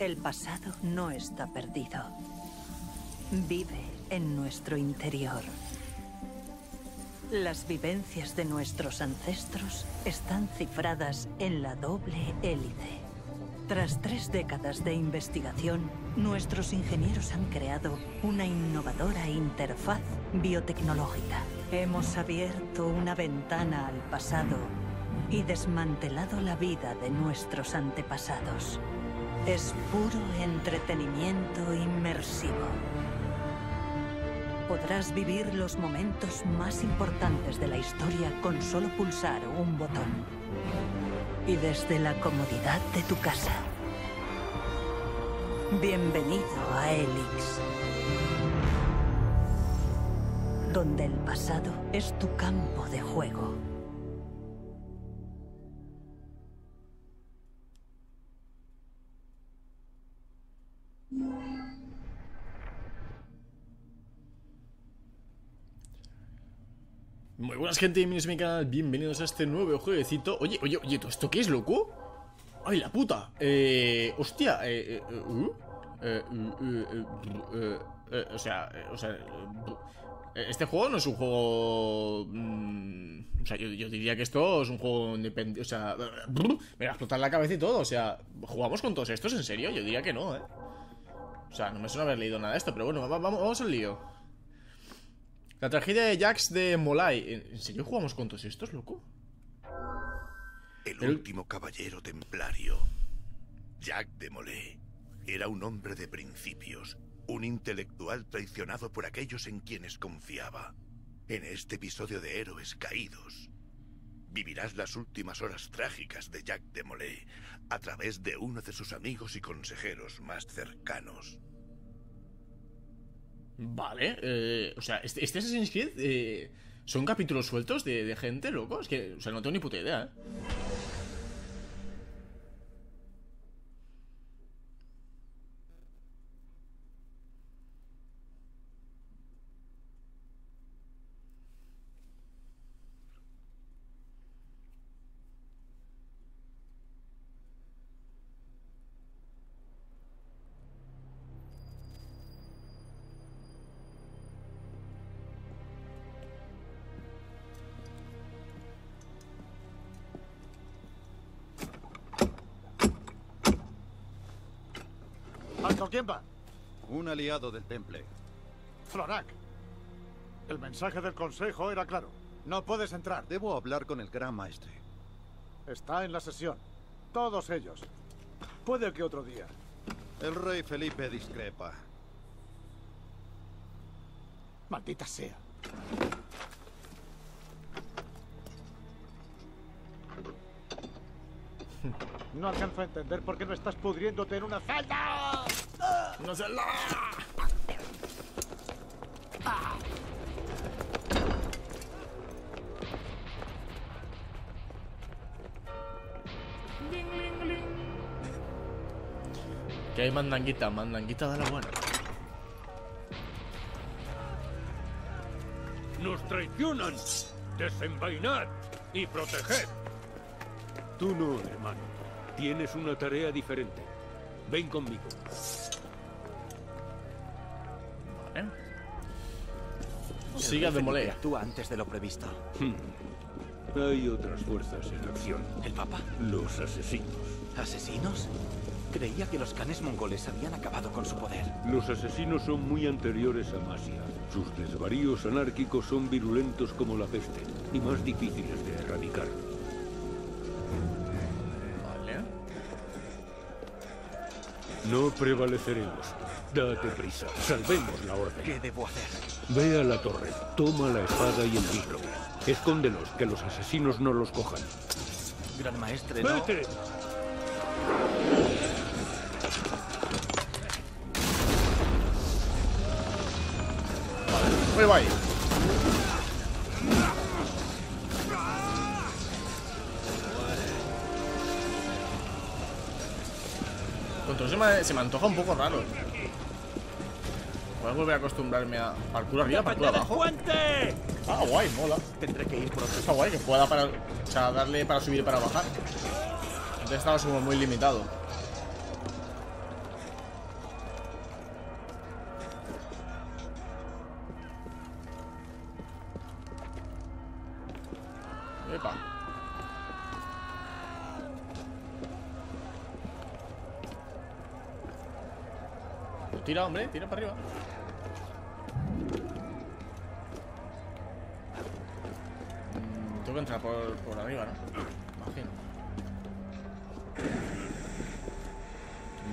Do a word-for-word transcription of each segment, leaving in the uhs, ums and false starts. El pasado no está perdido. Vive en nuestro interior. Las vivencias de nuestros ancestros están cifradas en la doble hélice. Tras tres décadas de investigación, nuestros ingenieros han creado una innovadora interfaz biotecnológica. Hemos abierto una ventana al pasado y desmantelado la vida de nuestros antepasados. Es puro entretenimiento inmersivo. Podrás vivir los momentos más importantes de la historia con solo pulsar un botón. Y desde la comodidad de tu casa. Bienvenido a Helix. Donde el pasado es tu campo de juego. Muy buenas, gente, bienvenidos a mi canal, bienvenidos a este nuevo jueguecito. Oye, oye, oye, ¿todo esto qué es, loco? ¡Ay, la puta! Eh... Hostia, eh... O sea, o sea... Este juego no es un juego... Mm, o sea, yo, yo diría que esto es un juego independiente. O sea... Brr, me va a explotar la cabeza y todo. O sea, ¿jugamos con todos estos? ¿En serio? Yo diría que no, ¿eh? O sea, no me suena haber leído nada de esto, pero bueno, vamos, vamos al lío. La tragedia de Jacques de Molay. ¿En serio jugamos con todos estos, loco? El, El último caballero templario, Jacques de Molay, era un hombre de principios, un intelectual traicionado por aquellos en quienes confiaba. En este episodio de Héroes Caídos, vivirás las últimas horas trágicas de Jacques de Molay a través de uno de sus amigos y consejeros más cercanos. Vale, eh, o sea, este, este Assassin's Creed eh, son capítulos sueltos de, de gente, loco. Es que, o sea, no tengo ni puta idea, ¿eh? ¿Con quién va? Un aliado del Temple. Florac. El mensaje del Consejo era claro. No puedes entrar. Debo hablar con el Gran Maestre. Está en la sesión. Todos ellos. Puede que otro día. El rey Felipe discrepa. Maldita sea. No alcanzo a entender por qué no estás pudriéndote en una celda. ¡No se la! Que hay mandanguita, mandanguita de la buena. Nos traicionan. Desenvainad y proteged. Tú no, hermano. Tienes una tarea diferente. Ven conmigo. Vale. Siga de Molay. Actúa antes de lo previsto. Hmm. Hay otras fuerzas en acción. ¿El Papa? Los asesinos. ¿Asesinos? Creía que los canes mongoles habían acabado con su poder. Los asesinos son muy anteriores a Masia. Sus desvaríos anárquicos son virulentos como la peste y más difíciles de erradicar. No prevaleceremos. Date prisa. Salvemos la orden. ¿Qué debo hacer? Ve a la torre. Toma la espada y el libro. Escóndelos, que los asesinos no los cojan. Gran maestre, no... ¡Vete! Muy guay. Se me, se me antoja un poco raro. Voy a volver a acostumbrarme a parkour arriba, parkour abajo. Ah, guay, mola. Tendré que ir por otro. Está guay que pueda para, o sea, darle para subir y para bajar. Antes estaba como muy limitado. Epa. Pues tira, hombre, tira para arriba. Mm, tengo que entrar por, por arriba, ¿no? Imagino.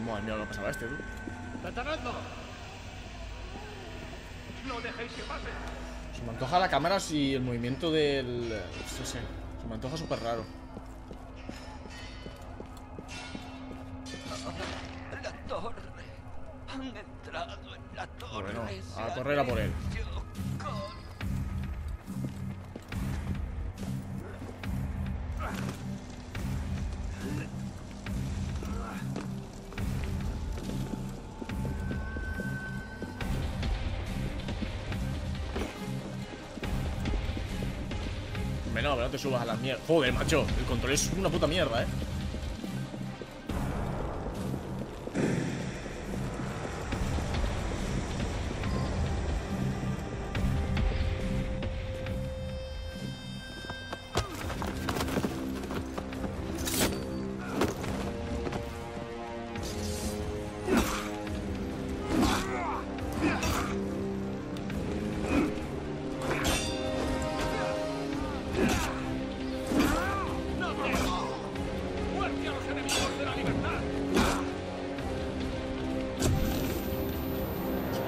Madre mía, lo que pasaba este, tú. ¡Detenedlo! ¡No dejéis que pase! Se me antoja la cámara si el movimiento del... No sé, se me antoja súper raro. La torre. Han entrado en la torre. Bueno, a correr a por él. No, pero no te subas a las mierdas. Joder, macho, el control es una puta mierda, eh.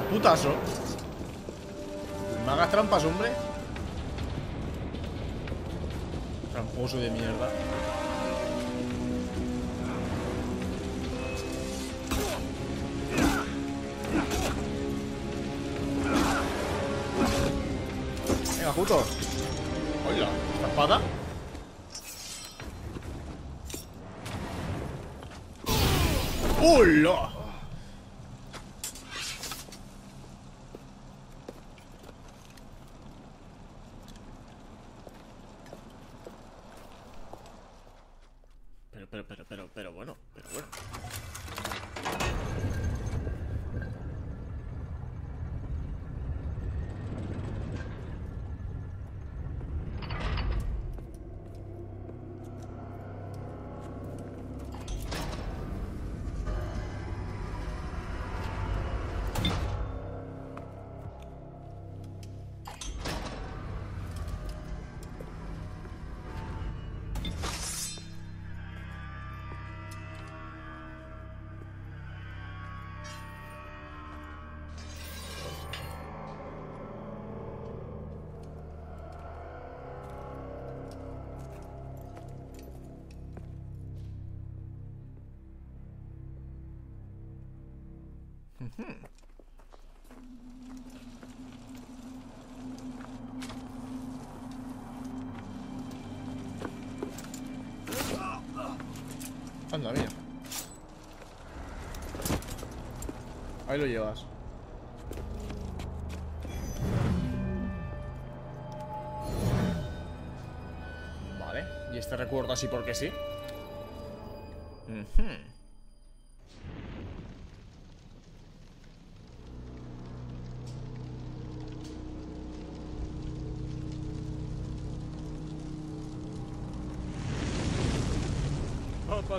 Putazo. Me hagas trampas, hombre. Tramposo de mierda. Venga, puto. Oiga, ¿esta espada? ¡Hola! Pero, pero, pero, pero bueno, pero bueno. Anda, mira. Ahí lo llevas. Vale, y este recuerdo así porque sí. Uh-huh.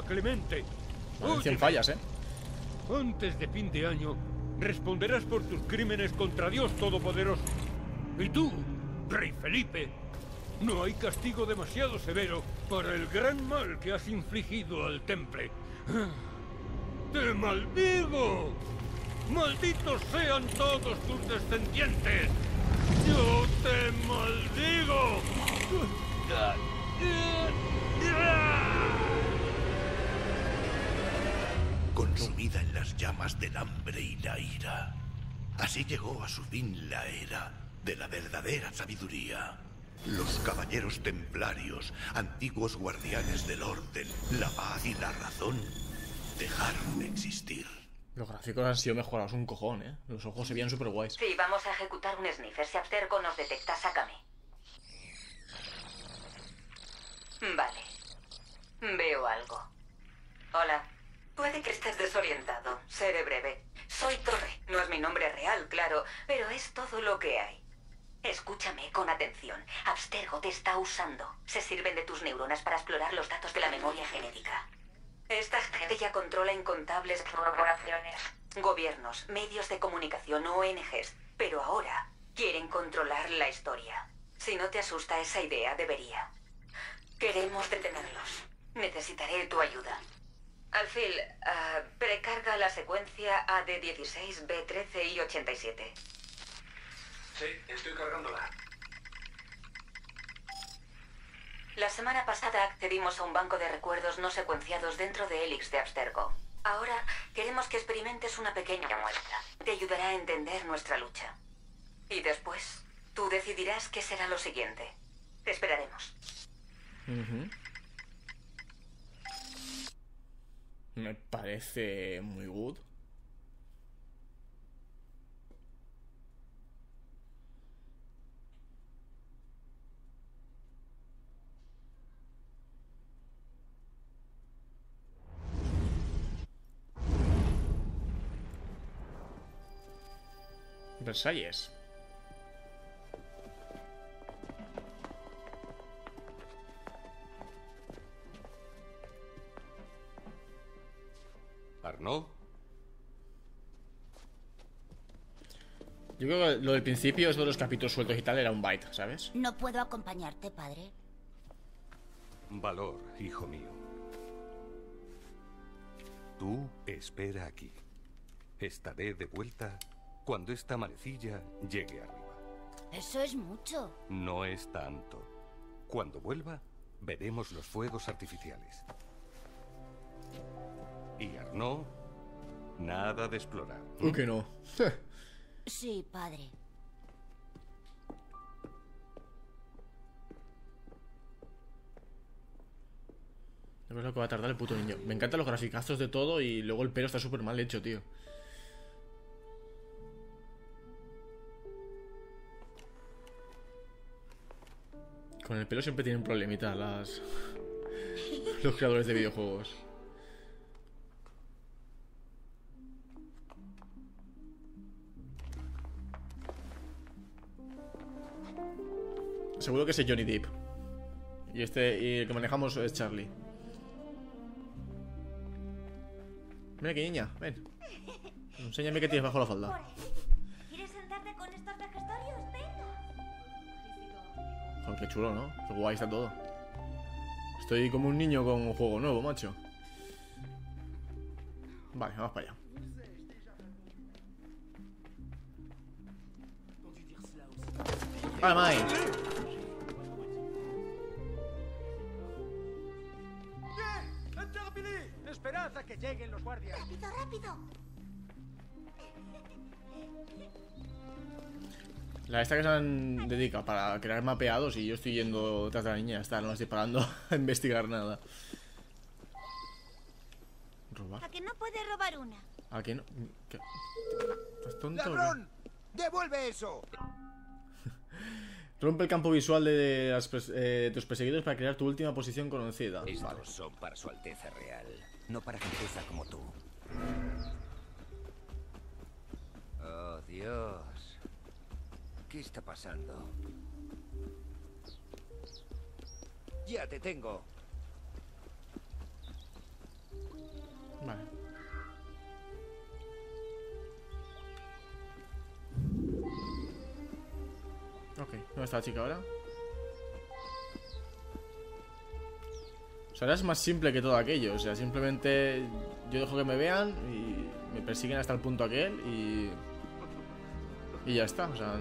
Clemente, vale, cien fallas, eh. Antes de fin de año responderás por tus crímenes contra Dios Todopoderoso. Y tú, Rey Felipe, no hay castigo demasiado severo para el gran mal que has infligido al Temple. ¡Te maldigo! ¡Malditos sean todos tus descendientes! ¡Yo te maldigo! Consumida en las llamas del hambre y la ira. Así llegó a su fin la era de la verdadera sabiduría. Los caballeros templarios, antiguos guardianes del orden, la paz y la razón, dejaron de existir. Los gráficos han sido mejorados un cojón, ¿eh? Los ojos se veían súper guays. Sí, vamos a ejecutar un sniffer. Si Abstergo nos detecta, sácame. Vale. Veo algo. Hola. Puede que estés desorientado. Seré breve. Soy Torre. No es mi nombre real, claro, pero es todo lo que hay. Escúchame con atención. Abstergo te está usando. Se sirven de tus neuronas para explorar los datos de la memoria genética. Esta gente ya controla incontables corporaciones, gobiernos, medios de comunicación, O N Ges. Pero ahora quieren controlar la historia. Si no te asusta esa idea, debería. Queremos detenerlos. Necesitaré tu ayuda. Alfil, uh, precarga la secuencia A D dieciséis, B trece y ochenta y siete. Sí, estoy cargándola. La semana pasada accedimos a un banco de recuerdos no secuenciados dentro de Helix de Abstergo. Ahora queremos que experimentes una pequeña muestra. Te ayudará a entender nuestra lucha. Y después, tú decidirás qué será lo siguiente. Te esperaremos. Uh-huh. Me parece muy good. Versalles. Arnaud. Yo creo que lo del principio, eso de los capítulos sueltos y tal, era un byte, ¿sabes? No puedo acompañarte, padre. Valor, hijo mío. Tú espera aquí. Estaré de vuelta cuando esta manecilla llegue arriba. Eso es mucho. No es tanto. Cuando vuelva, veremos los fuegos artificiales. Y Arnaud, nada de explorar. ¿Mm? Que no. Sí, padre. No es lo que va a tardar el puto niño. Me encantan los graficazos de todo y luego el pelo está súper mal hecho, tío. Con el pelo siempre tienen problemitas las... los creadores de videojuegos. Seguro que es el Johnny Depp. Y este y el que manejamos es Charlie. Mira que niña, ven. Enséñame qué tienes bajo la falda. ¿Quieres sentarte con estos vejestorios? Qué chulo, ¿no? Qué guay está todo. Estoy como un niño con un juego nuevo, macho. Vale, vamos para allá. ¡Vale, mai! ¡Esperad a que lleguen los guardias! ¡Rápido, rápido! La esta que se han dedica para crear mapeados y yo estoy yendo detrás de la niña, está, no estoy parando a investigar nada. ¿Robar? ¿A que no puede robar una? ¿A que no? ¿Qué? ¿Estás tonto? ¡Ladrón! ¡Devuelve eso! Rompe el campo visual de las pres eh, tus perseguidores para crear tu última posición conocida. Estos vale. Son para su alteza real, no para gentuza como tú. Oh, Dios. ¿Qué está pasando? Ya te tengo. Vale. Ok, ¿dónde está la chica ahora? O sea, ahora es más simple que todo aquello. O sea, simplemente yo dejo que me vean y me persiguen hasta el punto aquel y... y ya está, o sea...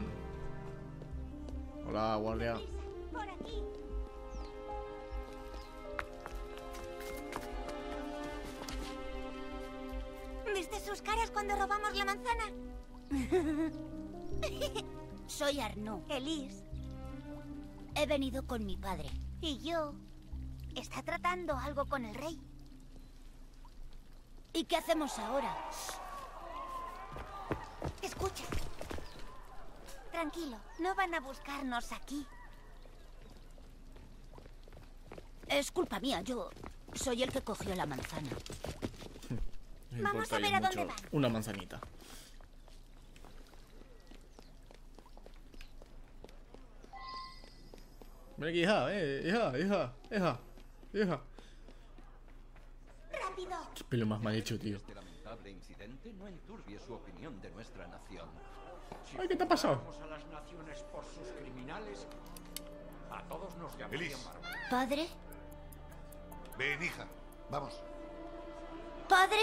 Hola, guardia. Por aquí. ¿Viste sus caras cuando robamos la manzana? Soy Arnaud. Elise. He venido con mi padre. Y yo... está tratando algo con el rey. ¿Y qué hacemos ahora? Escucha. Tranquilo, no van a buscarnos aquí. Es culpa mía, yo soy el que cogió la manzana. Vamos a ver a dónde van. Una manzanita. Mira aquí, hija, eh, hija, hija, hija, hija. ¡Rápido! Qué pelo más mal hecho, tío. Este lamentable incidente no enturbie su opinión de nuestra nación. Si Ay, ¿qué te ha pasado? A las naciones por sus criminales, a todos nos llamarían bárbaros. ¿Padre? Ven, hija, vamos. ¿Padre?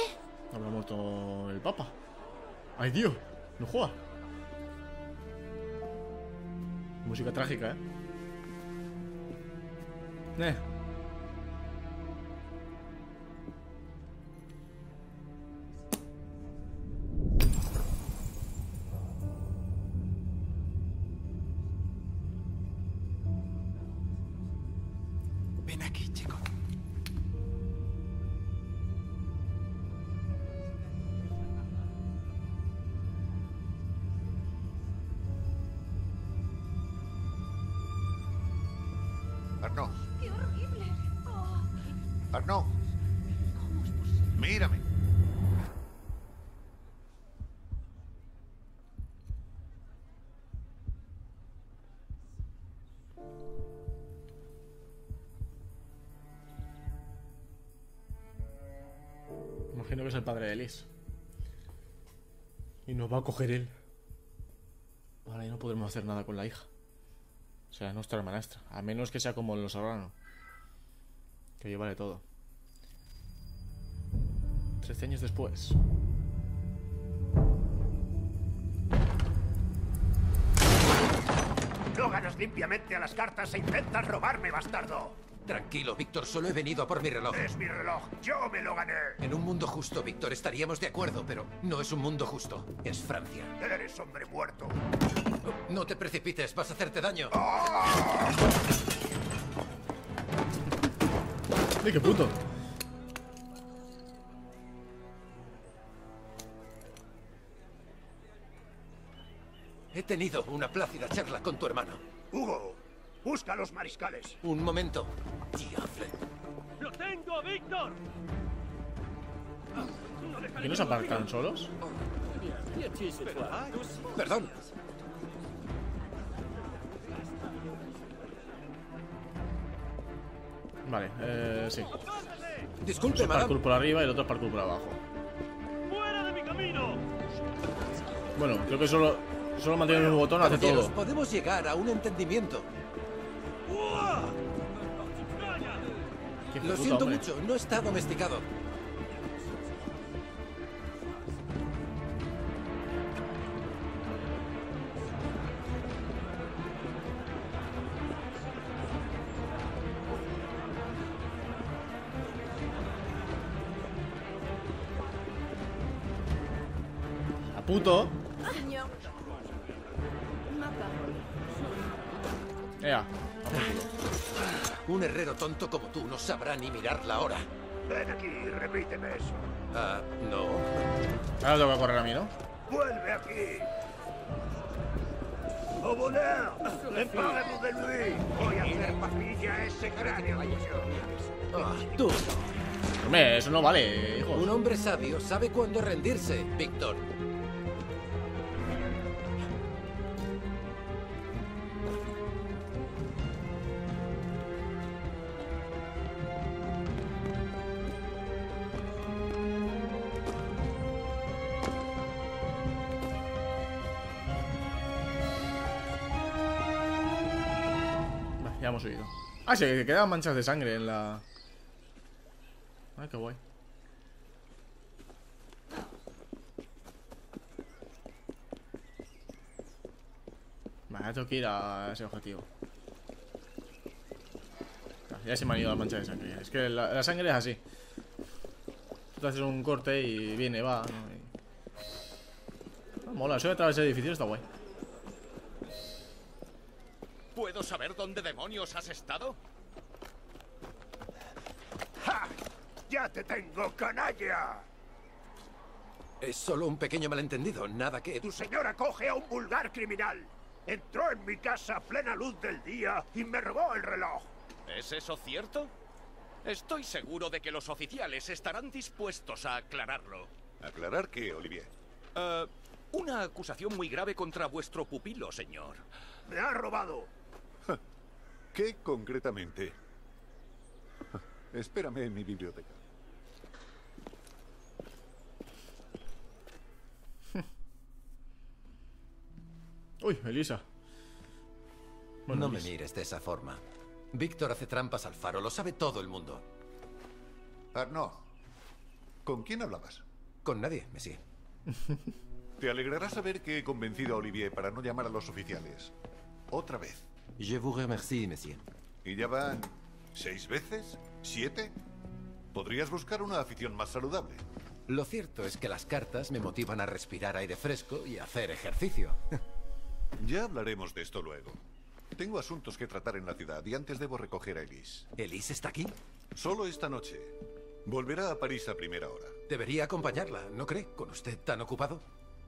Habrá muerto el Papa. ¡Ay, Dios! ¡No juega! Música trágica, ¿eh? Eh. Ven aquí, chico. Arno. ¡Qué horrible! Oh. Arno. ¿Cómo es posible? Mírame. Imagino que es el padre de Elise. Y nos va a coger él. Ahora ya no podremos hacer nada con la hija. O sea, nuestra hermanastra. A menos que sea como los Arano, que lleva de todo. Trece años después. No ganas limpiamente a las cartas e intentas robarme, bastardo. Tranquilo, Víctor, solo he venido por mi reloj. Es mi reloj, yo me lo gané. En un mundo justo, Víctor, estaríamos de acuerdo, pero no es un mundo justo, es Francia. Eres hombre muerto. No te precipites, vas a hacerte daño. ¡Oh! ¡Qué puto! He tenido una plácida charla con tu hermano. Hugo, busca a los mariscales. Un momento. Diable. ¡Lo tengo, Víctor! ¿Y nos apartan solos? Perdón. Vale, eh, sí. Disculpe, madame. Parkour por arriba y el otro parkour por abajo. ¡Fuera de mi camino! Bueno, creo que solo, solo mantener un botón hace todo. Podemos llegar a un entendimiento. Lo siento mucho, no está domesticado. Puto. Ea. Un herrero tonto como tú no sabrá ni mirar la hora. Ven aquí, repíteme eso. Ah, uh, no. Ahora tengo que correr a mí, ¿no? Vuelve aquí. ¡Oh, bonheur! ¡Empágame de Luis! Voy a hacer papilla a ese cráneo. Ah, tú. Hombre, eso no vale, hijo. Un hombre sabio sabe cuándo rendirse, Víctor. Ya hemos subido. Ah, sí, que quedaban manchas de sangre en la... Ay, qué guay. Vale, tengo que ir a ese objetivo. Ya se me han ido las manchas de sangre. Es que la, la sangre es así. Tú te haces un corte y viene, va, ¿no? Y... Ah, mola, eso a través del edificio está guay. ¿Puedo saber dónde demonios has estado? ¡Ja! ¡Ya te tengo, canalla! Es solo un pequeño malentendido, nada que... Tu señora coge a un vulgar criminal. Entró en mi casa a plena luz del día y me robó el reloj. ¿Es eso cierto? Estoy seguro de que los oficiales estarán dispuestos a aclararlo. ¿Aclarar qué, Olivier? Uh, una acusación muy grave contra vuestro pupilo, señor. ¡Me ha robado! ¿Qué concretamente? Espérame en mi biblioteca. Uy, Elisa. Bueno, no Elisa. me mires de esa forma. Víctor hace trampas al faro, lo sabe todo el mundo. Arnaud, ¿con quién hablabas? Con nadie, monsieur. Te alegrará saber que he convencido a Olivier para no llamar a los oficiales. Otra vez. Je vous remercie, monsieur. ¿Y ya van seis veces? ¿Siete? Podrías buscar una afición más saludable. Lo cierto es que las cartas me motivan a respirar aire fresco y a hacer ejercicio. Ya hablaremos de esto luego. Tengo asuntos que tratar en la ciudad y antes debo recoger a Elise. ¿Elise está aquí? Solo esta noche. Volverá a París a primera hora. Debería acompañarla, ¿no cree? ¿Con usted tan ocupado?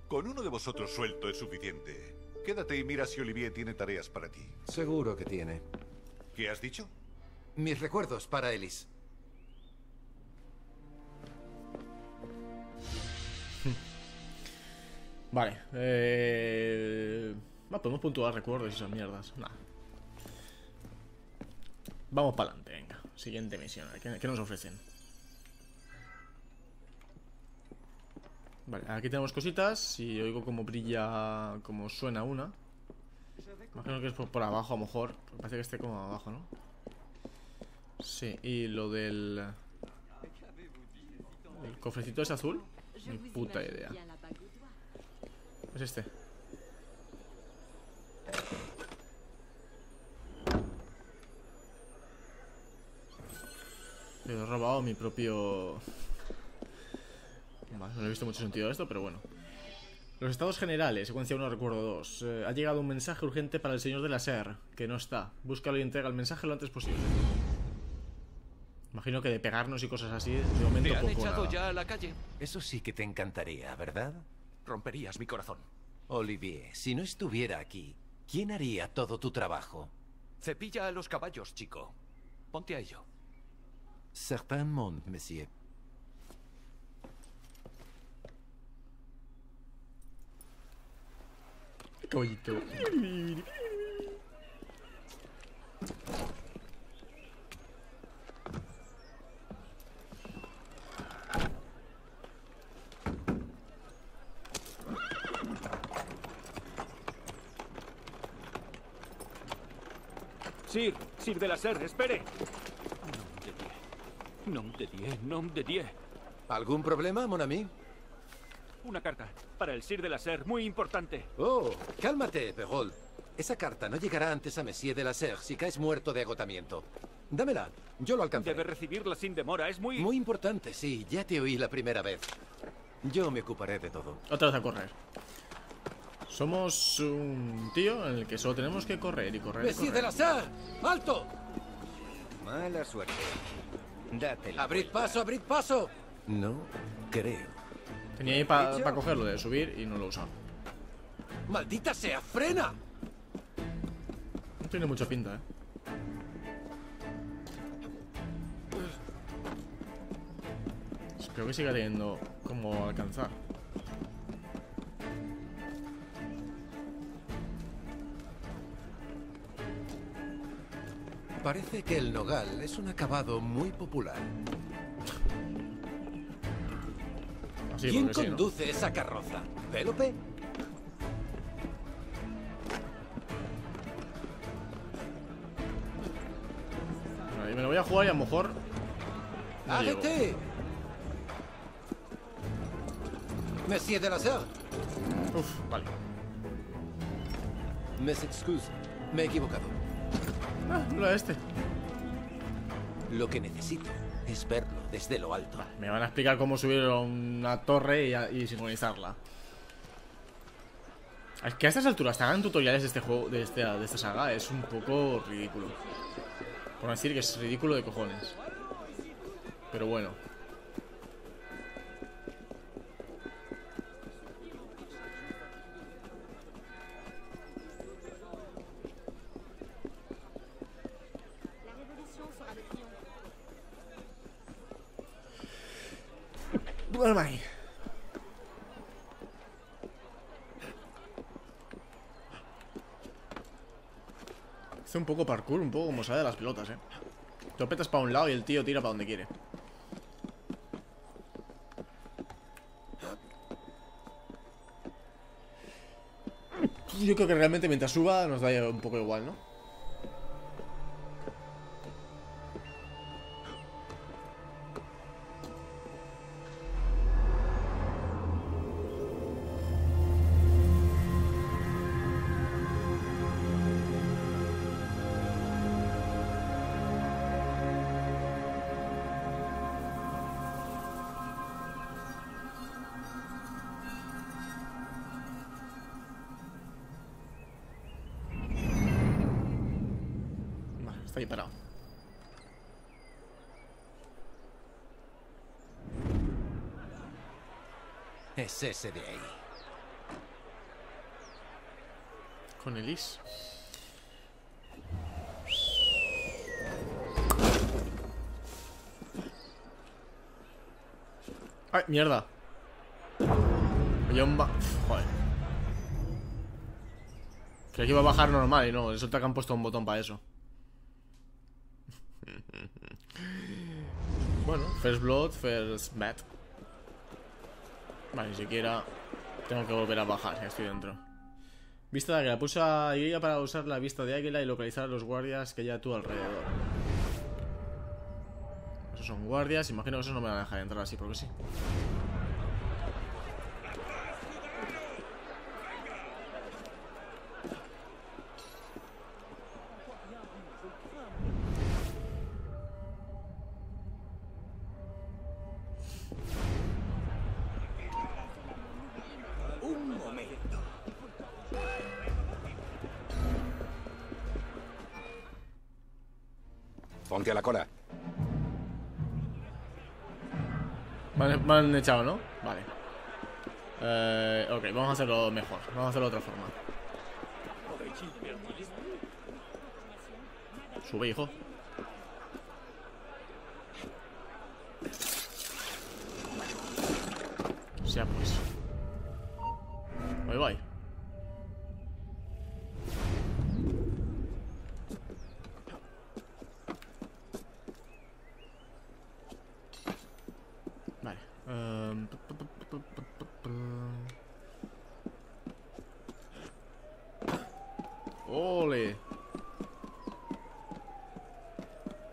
Con uno de vosotros suelto es suficiente. Quédate y mira si Olivier tiene tareas para ti. Seguro que tiene. ¿Qué has dicho? Mis recuerdos para Elise. Vale, eh... no, podemos puntuar recuerdos y esas mierdas. Nah. Vamos para adelante, venga. Siguiente misión, a ver, ¿qué nos ofrecen? Vale, aquí tenemos cositas. Y oigo como brilla, como suena una. Imagino que es por, por abajo, a lo mejor. Parece que esté como abajo, ¿no? Sí, y lo del... el cofrecito es azul. Ni puta idea. Es este. Pero he robado mi propio... Vale, no he visto mucho sentido a esto, pero bueno. Los Estados Generales, secuencia uno, recuerdo dos. Eh, ha llegado un mensaje urgente para el señor de la Serre, que no está. Búscalo y entrega el mensaje lo antes posible. Imagino que de pegarnos y cosas así, de momento poco. ¿Te han echado ya a la calle? Eso sí que te encantaría, ¿verdad? Romperías mi corazón. Olivier, si no estuviera aquí, ¿quién haría todo tu trabajo? Cepilla a los caballos, chico. Ponte a ello. Certainement, monsieur. Coito. Sir, Sir de la Serre, espere. Nom de Dieu, nom de Dieu. ¿Algún problema, mon ami? Una carta, para el Sieur de la Serre, muy importante. Oh, cálmate, Perol. Esa carta no llegará antes a Monsieur de la Serre si caes muerto de agotamiento. Dámela, yo lo alcanzaré. Debe recibirla sin demora, es muy... Muy importante, sí, ya te oí la primera vez. Yo me ocuparé de todo. Otra vez a correr. Somos un tío en el que solo tenemos que correr y correr. ¡Monsieur de la Serre! ¡Alto! Mala suerte. ¡Abrid paso, abrid paso! No creo. Tenía ahí para pa cogerlo de subir y no lo he usado. ¡Maldita sea! ¡Frena! No tiene mucha pinta, eh. Creo que sigue teniendo como alcanzar. Parece que el nogal es un acabado muy popular. Sí, ¿quién conduce sí, ¿no? esa carroza? ¿Pélope? Ahí me lo voy a jugar y a lo mejor... no ¡ágete! Monsieur de la Serre. Uf, vale. Me excuse, me he equivocado. Ah, no era este. Lo que necesito es verlo desde lo alto. Vale, me van a explicar cómo subir a una torre y, a, y sincronizarla. Es que a estas alturas te hagan tutoriales de este juego, de, este, de esta saga, es un poco ridículo. Por decir que es ridículo de cojones. Pero bueno. Hace un poco parkour, un poco como sale de las pelotas, eh. Torpetas para un lado y el tío tira para donde quiere. Yo creo que realmente mientras suba nos da un poco igual, ¿no? Está ahí parado. Es ese de ahí. Con Elise. Ay, mierda. Yomba. Joder. Creo que iba a bajar normal y no, resulta que han puesto un botón para eso. Bueno, first blood, first bat. Vale, ni siquiera tengo que volver a bajar, ya estoy dentro. Vista de águila, pulsa Y para usar la vista de águila y localizar a los guardias que hay a tu alrededor. Esos son guardias, imagino que esos no me van a dejar entrar así, porque sí. Ponte a la cola. Vale, me han echado, ¿no? Vale. Eh, ok, vamos a hacerlo mejor. Vamos a hacerlo de otra forma. Sube, hijo. O sea, pues. Bye bye. Ole.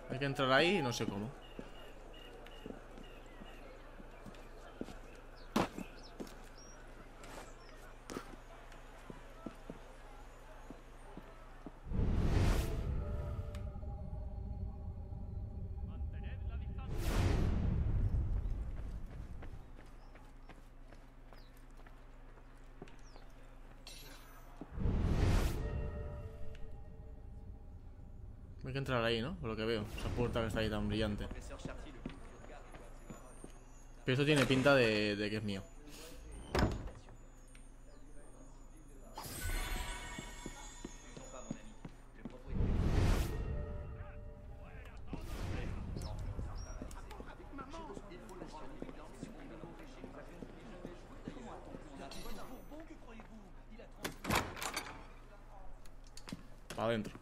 Hay que entrar ahí y no sé cómo. Hay que entrar ahí, ¿no? Por lo que veo. Esa puerta que está ahí tan brillante. Pero esto tiene pinta de, de que es mío. Para adentro.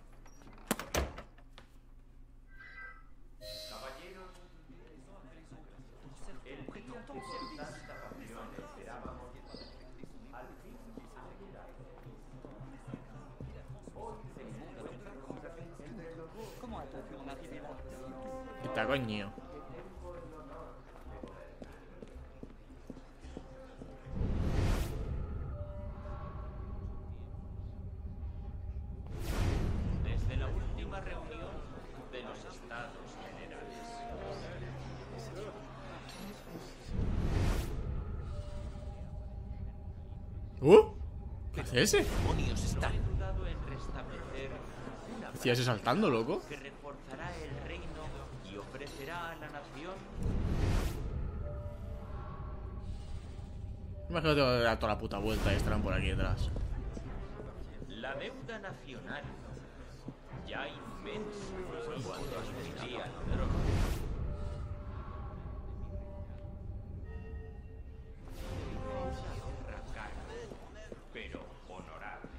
Coño. Desde la última reunión de los Estados Generales. ¿Uh? ¿Qué hace ese? ¿Hacía ese saltando, loco? Ofrecerá a la nación. Imagino que tengo que dar toda la puta vuelta y estarán por aquí detrás. La deuda nacional ya inmensa cuando existía el droga. Pero honorable.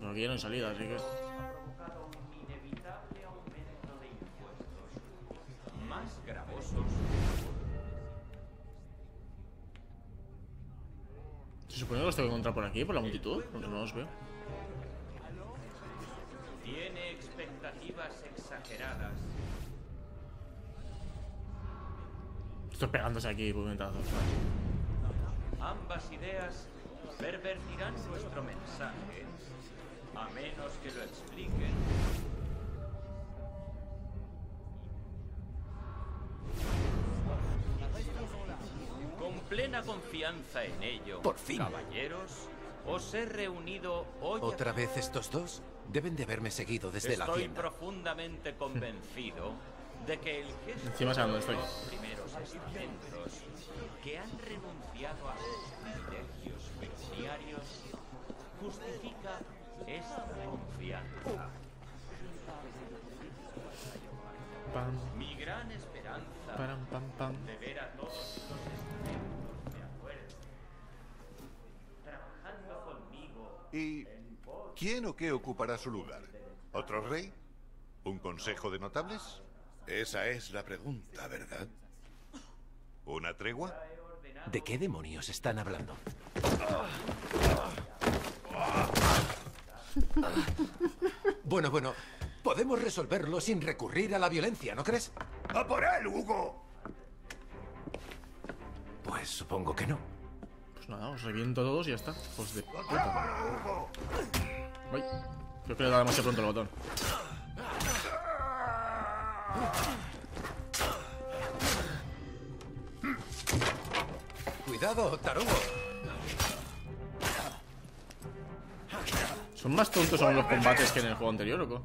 No quiero salida, así que. Se supone que los tengo que encontrar por aquí, por la multitud, porque no los veo. Tiene expectativas exageradas. Estoy pegándose aquí, puñetazos. Ambas ideas pervertirán nuestro mensaje, a menos que lo expliquen. Con plena confianza en ello, por fin, caballeros, os he reunido hoy. ¿Otra vez estos dos? Deben de haberme seguido desde estoy la tienda. Estoy profundamente convencido de que el gesto de los estoy. primeros estamentos que han renunciado a sus privilegios pecuniarios justifica esta confianza. Pam. Mi gran esperanza pam, pam, pam. de ver a todos los estamentos de acuerdo trabajando conmigo. Y ¿quién o qué ocupará su lugar? ¿Otro rey? ¿Un consejo de notables? Esa es la pregunta, ¿verdad? ¿Una tregua? ¿De qué demonios están hablando? Bueno, bueno, podemos resolverlo sin recurrir a la violencia, ¿no crees? ¡A por él, Hugo! Pues supongo que no. Pues nada, os reviento a todos y ya está. Pues de puta. Voy. Creo que le da demasiado pronto el botón. Cuidado, tarugo. Son más tontos aún los combates que en el juego anterior, loco.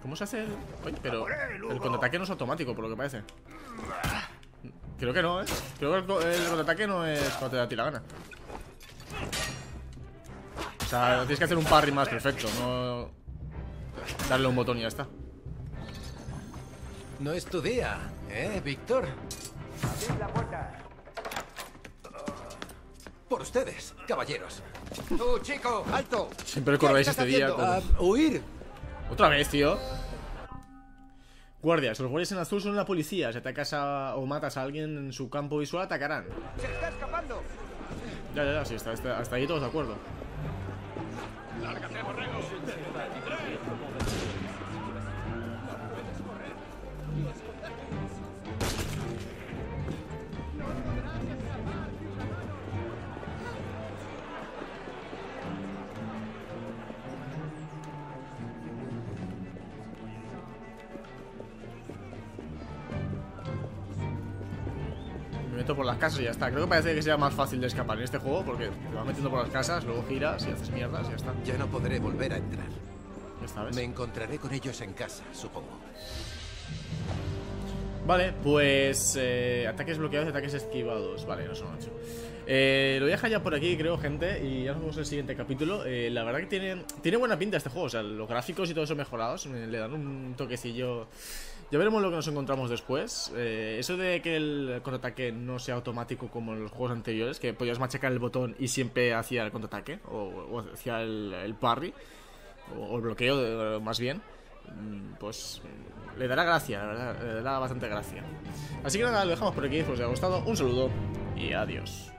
¿Cómo se hace el...? Oye, pero el contraataque no es automático, por lo que parece. Creo que no, eh. Creo que el contraataque no es cuando te da a ti la gana. O sea, tienes que hacer un parry más perfecto, no darle un botón y ya está. No es tu día, ¿eh, Víctor? Abrid la puerta. Por ustedes, caballeros. Tú, chico, alto. Siempre recordáis este día. Como... ¡Huir! Otra vez, tío. Guardias, los guardias en azul son la policía. Si atacas a, o matas a alguien en su campo visual, atacarán. ¡Se está escapando! Ya, ya, ya, sí, está, está, hasta ahí todos de acuerdo. ¡Lárgate, borrego! Me meto por las casas y ya está. Creo que parece que sea más fácil de escapar en este juego porque te vas metiendo por las casas, luego giras y haces mierdas y ya está. Ya no podré volver a entrar. Ya sabes. Me encontraré con ellos en casa, supongo. Vale, pues eh, ataques bloqueados y ataques esquivados. Vale, no son ocho. Eh, lo voy a dejar ya por aquí, creo, gente. Y ya nos vemos en el siguiente capítulo. Eh, la verdad que tiene, tiene buena pinta este juego. O sea, los gráficos y todo eso mejorados eh, le dan un toquecillo... Ya veremos lo que nos encontramos después. eh, Eso de que el contraataque no sea automático como en los juegos anteriores, que podías machacar el botón y siempre hacía el contraataque O, o hacía el, el parry o, o el bloqueo, de, más bien. Pues le dará gracia, la verdad, le dará bastante gracia. Así que nada, lo dejamos por aquí. Si os ha gustado, un saludo y adiós.